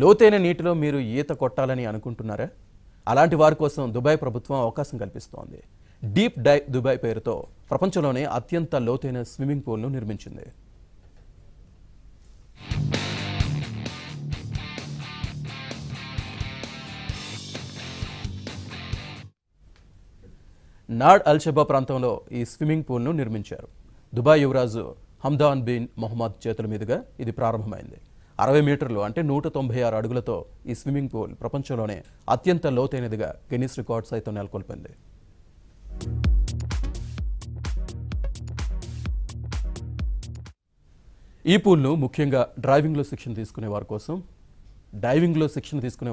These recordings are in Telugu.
లోతైన నీటిలో మీరు ఈత కొట్టాలని అనుకుంటున్నారా? అలాంటి వారి కోసం దుబాయ్ ప్రభుత్వం అవకాశం కల్పిస్తోంది. డీప్ డైవ్ దుబాయ్ పేరుతో ప్రపంచంలోనే అత్యంత లోతైన స్విమ్మింగ్ పూల్ను నిర్మించింది. నాడ్ అల్ షబా ప్రాంతంలో ఈ స్విమ్మింగ్ పూల్ను నిర్మించారు. దుబాయ్ యువరాజు హమ్దాన్ బిన్ మొహమ్మద్ చేతుల మీదుగా ఇది ప్రారంభమైంది. 60 మీటర్లు అంటే 196 అడుగులతో ఈ స్విమ్మింగ్ పూల్ ప్రపంచంలోనే అత్యంత లోతైనదిగా గిన్నిస్ రికార్డ్ సైతం నెలకొల్పింది. ఈ పూల్ను ముఖ్యంగా డైవింగ్లో శిక్షణ తీసుకునే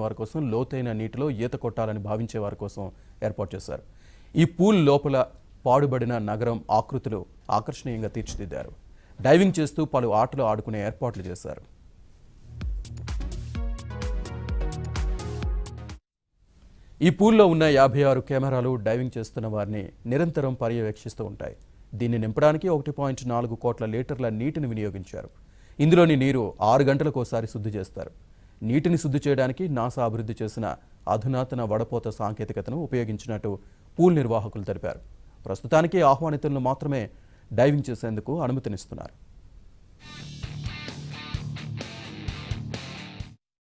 వారి కోసం, లోతైన నీటిలో ఈత కొట్టాలని భావించే వారి కోసం ఏర్పాటు చేశారు. ఈ పూల్ లోపల పాడుబడిన నగరం ఆకృతులు ఆకర్షణీయంగా తీర్చిదిద్దారు. డైవింగ్ చేస్తూ పలు ఆటలు ఆడుకునే ఏర్పాట్లు చేశారు. ఈ పూల్లో ఉన్న 56 కెమెరాలు డైవింగ్ చేస్తున్న వారిని నిరంతరం పర్యవేక్షిస్తూ ఉంటాయి. దీన్ని నింపడానికి 1.4 కోట్ల లీటర్ల నీటిని వినియోగించారు. ఇందులోని నీరు 6 గంటలకోసారి శుద్ధి చేస్తారు. నీటిని శుద్ధి చేయడానికి నాసా అభివృద్ధి చేసిన అధునాతన వడపోత సాంకేతికతను ఉపయోగించినట్టు పూల్ నిర్వాహకులు తెలిపారు. ప్రస్తుతానికి ఆహ్వానితులను మాత్రమే డైవింగ్ చేసేందుకు అనుమతినిస్తున్నారు.